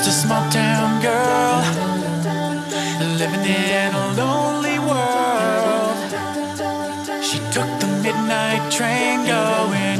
just a small town girl, living in a lonely world. She took the midnight train going